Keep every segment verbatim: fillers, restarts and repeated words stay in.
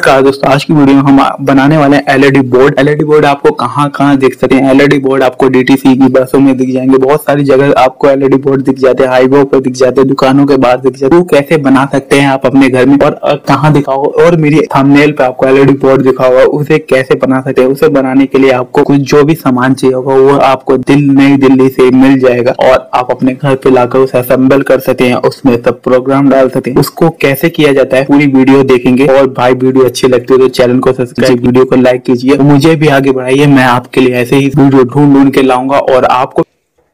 नमस्कार दोस्तों, आज की वीडियो में हम बनाने वाले हैं एलईडी बोर्ड। एलईडी बोर्ड आपको कहाँ कहाँ दिख सकते हैं। एलईडी बोर्ड आपको डीटीसी की बसों में दिख जाएंगे, बहुत सारी जगह आपको एलईडी बोर्ड दिख जाते हैं, हाईवे पर दिख जाते हैं, दुकानों के बाहर दिख जाते हैं। वो कैसे बना सकते हैं आप अपने घर में और कहाँ दिखाओ, और मेरी थंबनेल पे आपको एलईडी बोर्ड दिखा हुआ, उसे कैसे बना सकते हैं। उसे बनाने के लिए आपको कुछ जो भी सामान चाहिए होगा वो आपको दिल नई दिल्ली से मिल जाएगा और आप अपने घर पे लाकर उसे असेंबल कर सकते हैं, उसमें सब प्रोग्राम डाल सकते हैं। उसको कैसे किया जाता है पूरी वीडियो देखेंगे। और भाई वीडियो अच्छी लगती हो तो चैनल को सब्सक्राइब, वीडियो को लाइक कीजिए, मुझे भी आगे बढ़ाइए। मैं आपके लिए ऐसे ही वीडियो ढूंढ ढूंढ के लाऊंगा और आपको।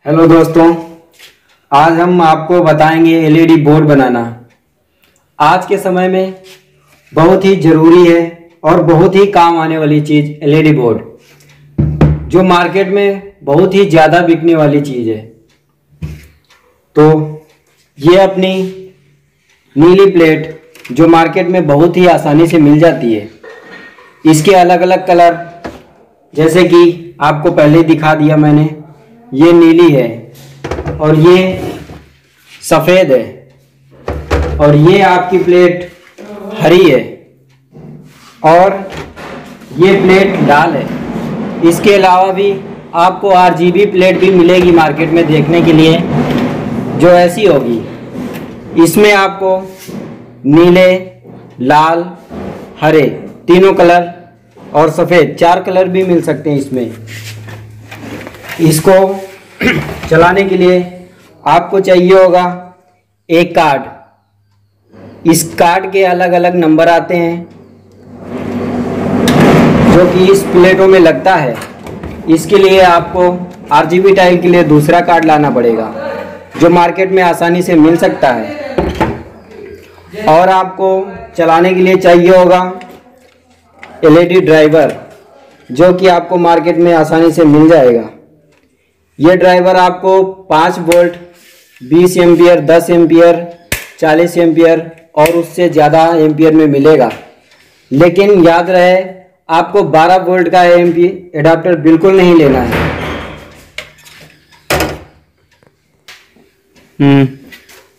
हेलो दोस्तों, आज हम आपको बताएंगे एलईडी बोर्ड बनाना। आज के समय में बहुत ही जरूरी है और बहुत ही काम आने वाली चीज एलईडी बोर्ड, जो मार्केट में बहुत ही ज्यादा बिकने वाली चीज है। तो ये अपनी नीली प्लेट जो मार्केट में बहुत ही आसानी से मिल जाती है। इसके अलग अलग कलर, जैसे कि आपको पहले दिखा दिया मैंने, ये नीली है और ये सफ़ेद है और ये आपकी प्लेट हरी है और ये प्लेट लाल है। इसके अलावा भी आपको आरजीबी प्लेट भी मिलेगी मार्केट में देखने के लिए, जो ऐसी होगी। इसमें आपको नीले, लाल, हरे तीनों कलर और सफ़ेद चार कलर भी मिल सकते हैं इसमें। इसको चलाने के लिए आपको चाहिए होगा एक कार्ड। इस कार्ड के अलग अलग नंबर आते हैं जो कि इस प्लेटों में लगता है। इसके लिए आपको आरजीबी टाइल के लिए दूसरा कार्ड लाना पड़ेगा, जो मार्केट में आसानी से मिल सकता है। और आपको चलाने के लिए चाहिए होगा एलईडी ड्राइवर, जो कि आपको मार्केट में आसानी से मिल जाएगा। ये ड्राइवर आपको पाँच वोल्ट, बीस एम्पियर, दस एम्पियर, चालीस एम्पियर और उससे ज़्यादा एम्पियर में मिलेगा। लेकिन याद रहे, आपको बारह वोल्ट का एम्पी एडाप्टर बिल्कुल नहीं लेना है।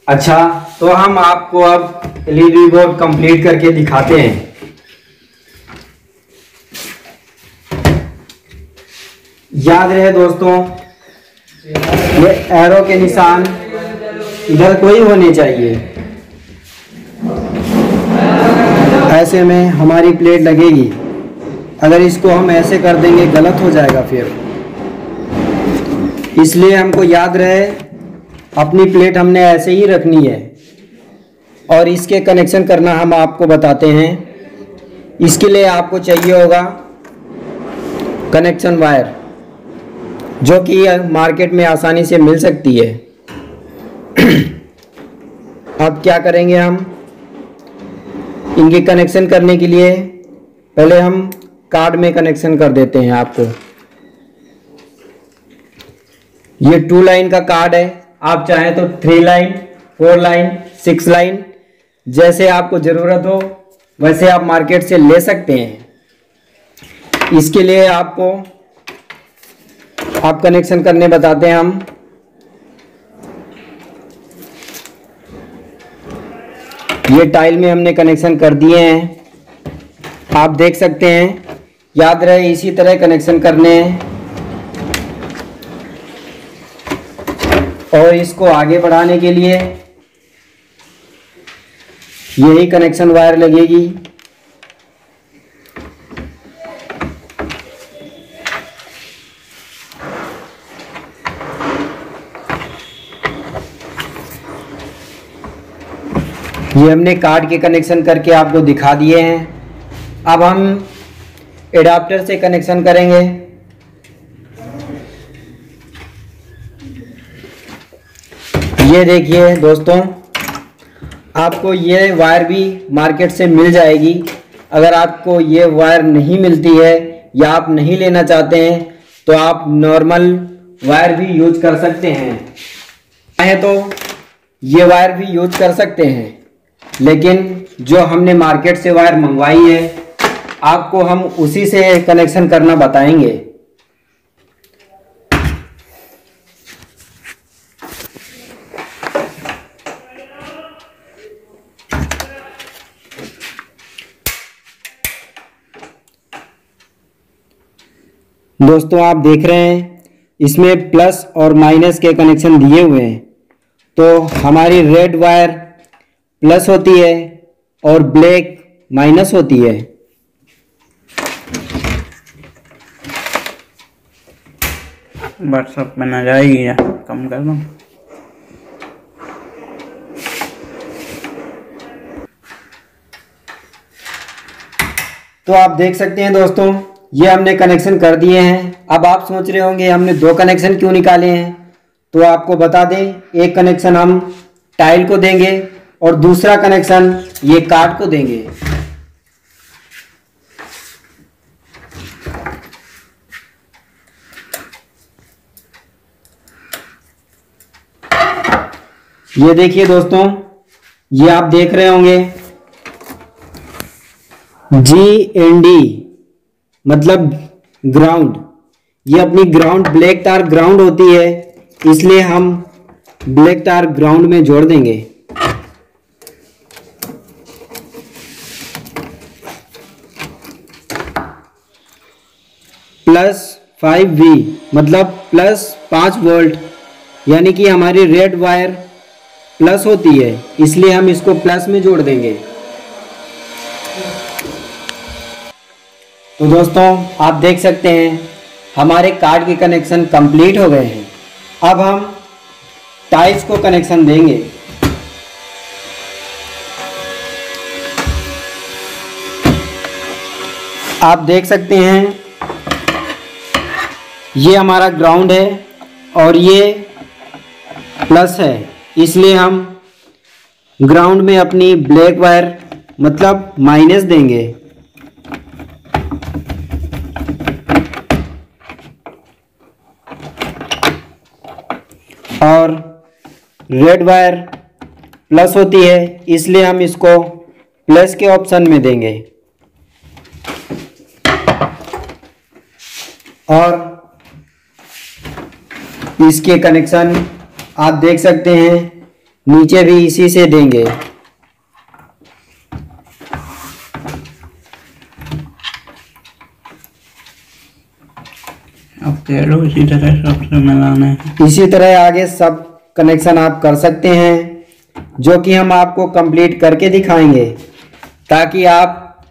अच्छा, तो हम आपको अब एलईडी बोर्ड कंप्लीट करके दिखाते हैं। याद रहे दोस्तों, ये एरो के निशान इधर कोई होने चाहिए, ऐसे में हमारी प्लेट लगेगी। अगर इसको हम ऐसे कर देंगे गलत हो जाएगा फिर, इसलिए हमको याद रहे अपनी प्लेट हमने ऐसे ही रखनी है। और इसके कनेक्शन करना हम आपको बताते हैं। इसके लिए आपको चाहिए होगा कनेक्शन वायर, जो कि मार्केट में आसानी से मिल सकती है। अब क्या करेंगे हम, इनके कनेक्शन करने के लिए पहले हम कार्ड में कनेक्शन कर देते हैं। आपको ये टू लाइन का कार्ड है, आप चाहें तो three line, four line, six line, जैसे आपको ज़रूरत हो वैसे आप मार्केट से ले सकते हैं। इसके लिए आपको आप कनेक्शन करने बताते हैं हम। ये टाइल में हमने कनेक्शन कर दिए हैं, आप देख सकते हैं। याद रहे इसी तरह कनेक्शन करने हैं और इसको आगे बढ़ाने के लिए यही कनेक्शन वायर लगेगी। ये हमने कार्ड के कनेक्शन करके आपको दिखा दिए हैं। अब हम एडाप्टर से कनेक्शन करेंगे। ये देखिए दोस्तों, आपको ये वायर भी मार्केट से मिल जाएगी। अगर आपको ये वायर नहीं मिलती है या आप नहीं लेना चाहते हैं तो आप नॉर्मल वायर भी यूज कर सकते हैं, चाहे तो ये वायर भी यूज कर सकते हैं। लेकिन जो हमने मार्केट से वायर मंगवाई है, आपको हम उसी से कनेक्शन करना बताएंगे। दोस्तों आप देख रहे हैं इसमें प्लस और माइनस के कनेक्शन दिए हुए हैं। तो हमारी रेड वायर प्लस होती है और ब्लैक माइनस होती है। व्हाट्सएप में ना जाएगी या कम कर दो। तो आप देख सकते हैं दोस्तों ये हमने कनेक्शन कर दिए हैं। अब आप सोच रहे होंगे हमने दो कनेक्शन क्यों निकाले हैं। तो आपको बता दें एक कनेक्शन हम टाइल को देंगे और दूसरा कनेक्शन ये कार्ड को देंगे। ये देखिए दोस्तों ये आप देख रहे होंगे जी एन डी मतलब ग्राउंड। ये अपनी ग्राउंड ब्लैक तार ग्राउंड होती है इसलिए हम ब्लैक तार ग्राउंड में जोड़ देंगे। प्लस फाइव वी मतलब प्लस पाँच वोल्ट यानी कि हमारी रेड वायर प्लस होती है इसलिए हम इसको प्लस में जोड़ देंगे। तो दोस्तों आप देख सकते हैं हमारे कार्ड के कनेक्शन कंप्लीट हो गए हैं। अब हम टाइल्स को कनेक्शन देंगे। आप देख सकते हैं ये हमारा ग्राउंड है और ये प्लस है इसलिए हम ग्राउंड में अपनी ब्लैक वायर मतलब माइनस देंगे। और रेड वायर प्लस होती है इसलिए हम इसको प्लस के ऑप्शन में देंगे। और इसके कनेक्शन आप देख सकते हैं नीचे भी इसी से देंगे। इसी तरह सबसे मिलाने इसी तरह आगे सब कनेक्शन आप कर सकते हैं जो कि हम आपको कंप्लीट करके दिखाएंगे ताकि आप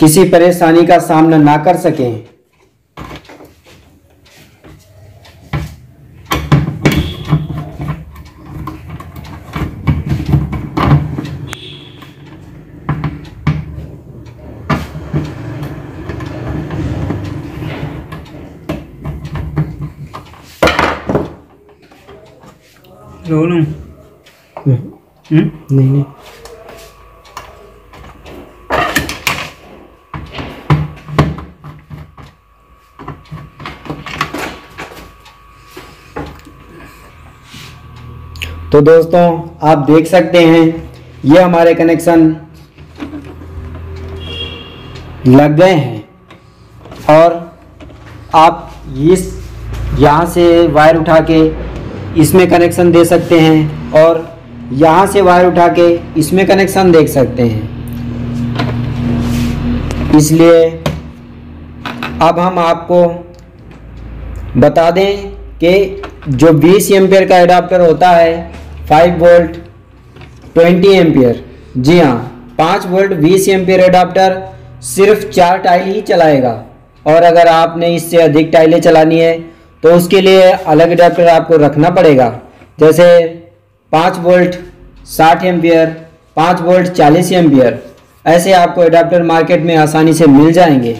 किसी परेशानी का सामना ना कर सकें। नहीं, नहीं नहीं तो दोस्तों आप देख सकते हैं ये हमारे कनेक्शन लग गए हैं। और आप इस यहाँ से वायर उठा के इसमें कनेक्शन दे सकते हैं और यहाँ से वायर उठा के इसमें कनेक्शन देख सकते हैं। इसलिए अब हम आपको बता दें कि जो बीस एम्पियर का एडाप्टर होता है पाँच वोल्ट बीस एम्पियर, जी हाँ पाँच वोल्ट बीस एम्पियर एडाप्टर सिर्फ चार टाइल ही चलाएगा। और अगर आपने इससे अधिक टाइलें चलानी है तो उसके लिए अलग एडाप्टर आपको रखना पड़ेगा। जैसे पाँच वोल्ट साठ एम्पियर, पाँच वोल्ट चालीस एम्पियर, ऐसे आपको एडाप्टर मार्केट में आसानी से मिल जाएंगे।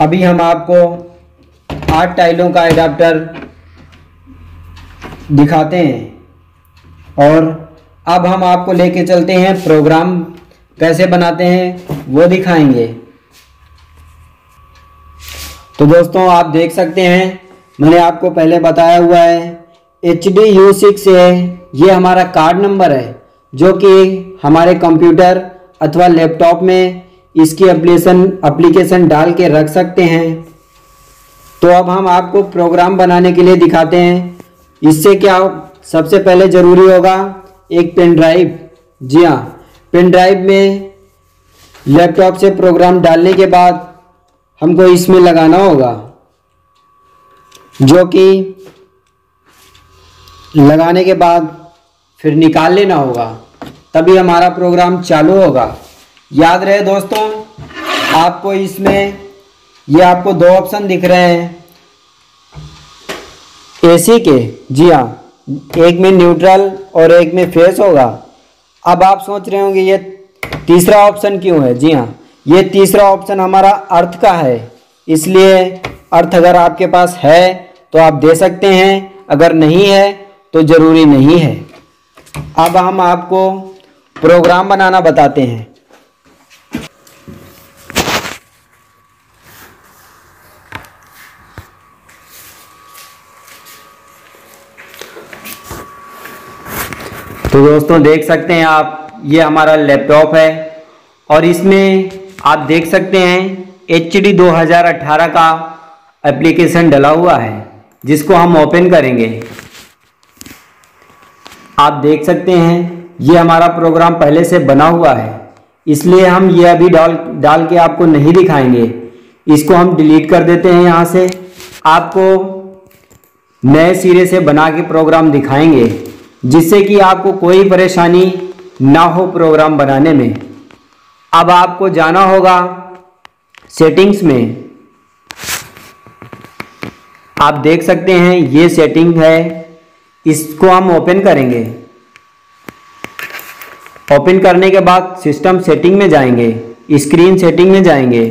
अभी हम आपको आठ टाइलों का एडाप्टर दिखाते हैं। और अब हम आपको लेके चलते हैं प्रोग्राम कैसे बनाते हैं वो दिखाएंगे। तो दोस्तों आप देख सकते हैं मैंने आपको पहले बताया हुआ है H D U six A ये हमारा कार्ड नंबर है जो कि हमारे कंप्यूटर अथवा लैपटॉप में इसकी एप्लीकेशन एप्लीकेशन डाल के रख सकते हैं। तो अब हम आपको प्रोग्राम बनाने के लिए दिखाते हैं। इससे क्या सबसे पहले ज़रूरी होगा एक पेन ड्राइव, जी हाँ पेन ड्राइव में लैपटॉप से प्रोग्राम डालने के बाद हमको इसमें लगाना होगा, जो कि लगाने के बाद फिर निकाल लेना होगा, तभी हमारा प्रोग्राम चालू होगा। याद रहे दोस्तों, आपको इसमें ये आपको दो ऑप्शन दिख रहे हैं एसी के, जी हाँ, एक में न्यूट्रल और एक में फेस होगा। अब आप सोच रहे होंगे ये तीसरा ऑप्शन क्यों है? जी हाँ, ये तीसरा ऑप्शन हमारा अर्थ का है, इसलिए अर्थ अगर आपके पास है तो आप दे सकते हैं, अगर नहीं है तो ज़रूरी नहीं है। अब हम आपको प्रोग्राम बनाना बताते हैं। तो दोस्तों देख सकते हैं आप, ये हमारा लैपटॉप है और इसमें आप देख सकते हैं एच डी दो हज़ार अठारह का एप्लीकेशन डला हुआ है, जिसको हम ओपन करेंगे। आप देख सकते हैं ये हमारा प्रोग्राम पहले से बना हुआ है, इसलिए हम ये अभी डाल डाल के आपको नहीं दिखाएंगे। इसको हम डिलीट कर देते हैं यहाँ से, आपको नए सिरे से बना के प्रोग्राम दिखाएंगे, जिससे कि आपको कोई परेशानी ना हो प्रोग्राम बनाने में। अब आपको जाना होगा सेटिंग्स में। आप देख सकते हैं ये सेटिंग है, इसको हम ओपन करेंगे। ओपन करने के बाद सिस्टम सेटिंग में जाएंगे, स्क्रीन सेटिंग में जाएंगे।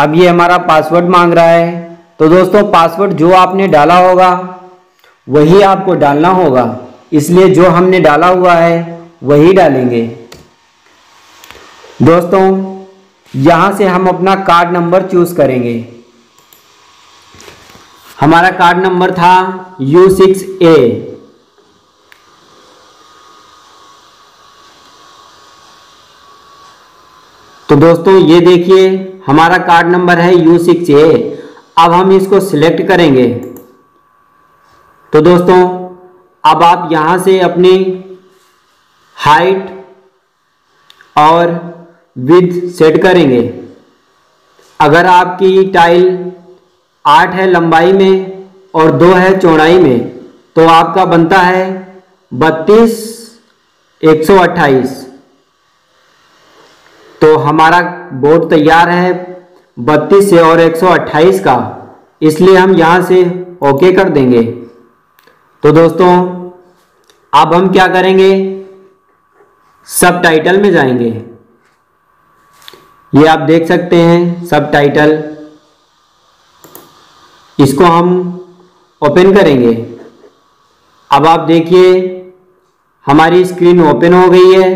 अब ये हमारा पासवर्ड मांग रहा है, तो दोस्तों पासवर्ड जो आपने डाला होगा वही आपको डालना होगा, इसलिए जो हमने डाला हुआ है वही डालेंगे। दोस्तों यहाँ से हम अपना कार्ड नंबर चूज करेंगे। हमारा कार्ड नंबर था यू सिक्स ए। तो दोस्तों ये देखिए हमारा कार्ड नंबर है यू सिक्स ए। अब हम इसको सिलेक्ट करेंगे। तो दोस्तों अब आप यहाँ से अपनी हाइट और विड्थ सेट करेंगे। अगर आपकी टाइल आठ है लंबाई में और दो है चौड़ाई में, तो आपका बनता है बत्तीस एक सौ अट्ठाईस। तो हमारा बोर्ड तैयार है बत्तीस से और एक सौ अट्ठाईस का, इसलिए हम यहाँ से ओके कर देंगे। तो दोस्तों अब हम क्या करेंगे, सब टाइटल में जाएंगे। ये आप देख सकते हैं सब टाइटल, इसको हम ओपन करेंगे। अब आप देखिए हमारी स्क्रीन ओपन हो गई है।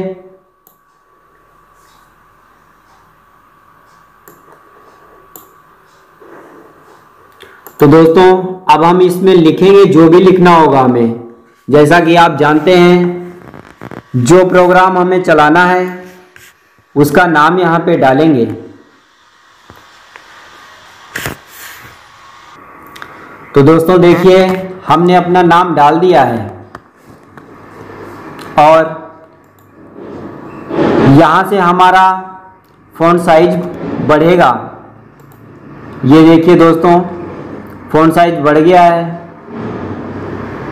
तो दोस्तों अब हम इसमें लिखेंगे जो भी लिखना होगा हमें। जैसा कि आप जानते हैं जो प्रोग्राम हमें चलाना है उसका नाम यहाँ पे डालेंगे। तो दोस्तों देखिए हमने अपना नाम डाल दिया है और यहाँ से हमारा फ़ॉन्ट साइज बढ़ेगा। ये देखिए दोस्तों फ़ॉन्ट साइज बढ़ गया है।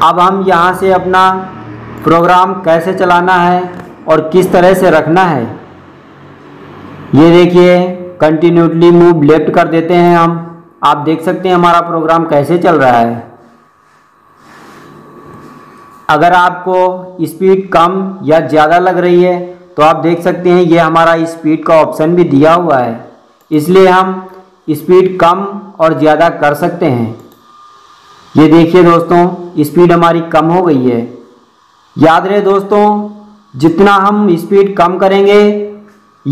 अब हम यहाँ से अपना प्रोग्राम कैसे चलाना है और किस तरह से रखना है, ये देखिए कंटिन्यूअसली मूव लेफ्ट कर देते हैं हम। आप देख सकते हैं हमारा प्रोग्राम कैसे चल रहा है। अगर आपको स्पीड कम या ज़्यादा लग रही है तो आप देख सकते हैं ये हमारा स्पीड का ऑप्शन भी दिया हुआ है, इसलिए हम स्पीड कम और ज़्यादा कर सकते हैं। ये देखिए दोस्तों स्पीड हमारी कम हो गई है। याद रहे दोस्तों, जितना हम स्पीड कम करेंगे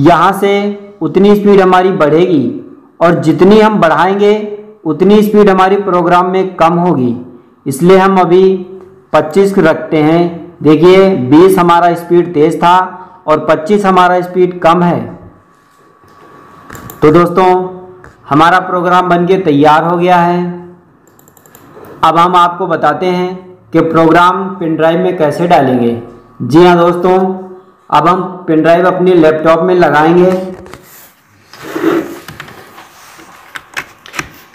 यहाँ से उतनी स्पीड हमारी बढ़ेगी, और जितनी हम बढ़ाएंगे उतनी स्पीड हमारी प्रोग्राम में कम होगी। इसलिए हम अभी पच्चीस रखते हैं। देखिए बीस हमारा स्पीड तेज़ था और पच्चीस हमारा स्पीड कम है। तो दोस्तों हमारा प्रोग्राम बनके तैयार हो गया है। अब हम आपको बताते हैं कि प्रोग्राम पेन ड्राइव में कैसे डालेंगे। जी हाँ दोस्तों, अब हम पेन ड्राइव अपने लैपटॉप में लगाएंगे।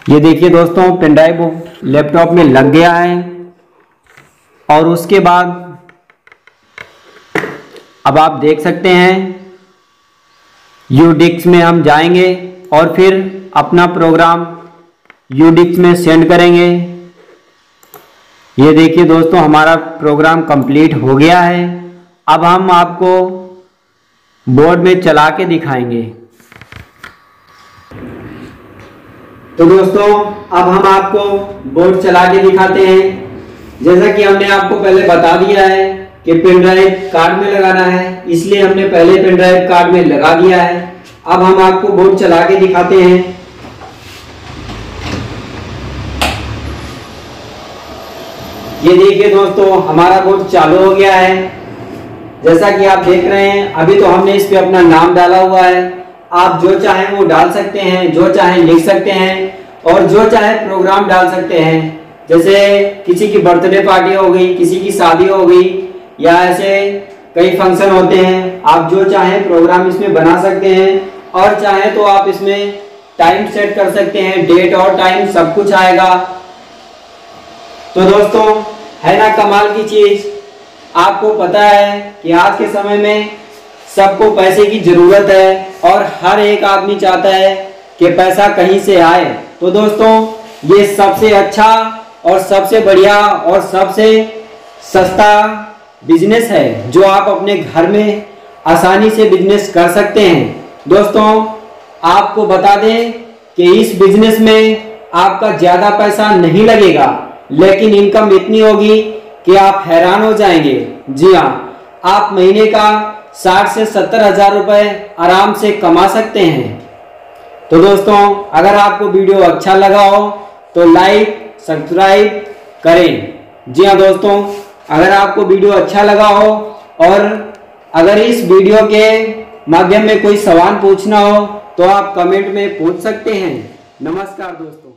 ये देखिए दोस्तों, पेन ड्राइव लैपटॉप में लग गया है। और उसके बाद अब आप देख सकते हैं यूडिस्क में हम जाएंगे और फिर अपना प्रोग्राम यूडिस्क में सेंड करेंगे। ये देखिए दोस्तों, हमारा प्रोग्राम कंप्लीट हो गया है। अब हम आपको बोर्ड में चला के दिखाएंगे। तो दोस्तों, अब हम आपको बोर्ड चला के दिखाते हैं। जैसा कि हमने आपको पहले बता दिया है कि पेन ड्राइव कार्ड में लगाना है, इसलिए हमने पहले पेन ड्राइव कार्ड में लगा दिया है। अब हम आपको बोर्ड चला के दिखाते हैं। ये देखिए दोस्तों, हमारा बोर्ड चालू हो गया है। जैसा कि आप देख रहे हैं, अभी तो हमने इस पे अपना नाम डाला हुआ है। आप जो चाहे वो डाल सकते हैं, जो चाहे लिख सकते हैं और जो चाहे प्रोग्राम डाल सकते हैं। जैसे किसी की बर्थडे पार्टी हो गई, किसी की शादी हो गई, या ऐसे कई फंक्शन होते हैं। आप जो चाहे प्रोग्राम इसमें बना सकते हैं और चाहे तो आप इसमें टाइम सेट कर सकते हैं, डेट और टाइम सब कुछ आएगा। तो दोस्तों, है ना कमाल की चीज़। आपको पता है कि आज के समय में सबको पैसे की ज़रूरत है और हर एक आदमी चाहता है कि पैसा कहीं से आए। तो दोस्तों, ये सबसे अच्छा और सबसे बढ़िया और सबसे सस्ता बिजनेस है जो आप अपने घर में आसानी से बिजनेस कर सकते हैं। दोस्तों, आपको बता दें कि इस बिजनेस में आपका ज़्यादा पैसा नहीं लगेगा, लेकिन इनकम इतनी होगी कि आप हैरान हो जाएंगे। जी हाँ, आप महीने का साठ से सत्तर हज़ार रुपये आराम से कमा सकते हैं। तो दोस्तों, अगर आपको वीडियो अच्छा लगा हो तो लाइक सब्सक्राइब करें। जी हाँ दोस्तों, अगर आपको वीडियो अच्छा लगा हो और अगर इस वीडियो के माध्यम में कोई सवाल पूछना हो तो आप कमेंट में पूछ सकते हैं। नमस्कार दोस्तों।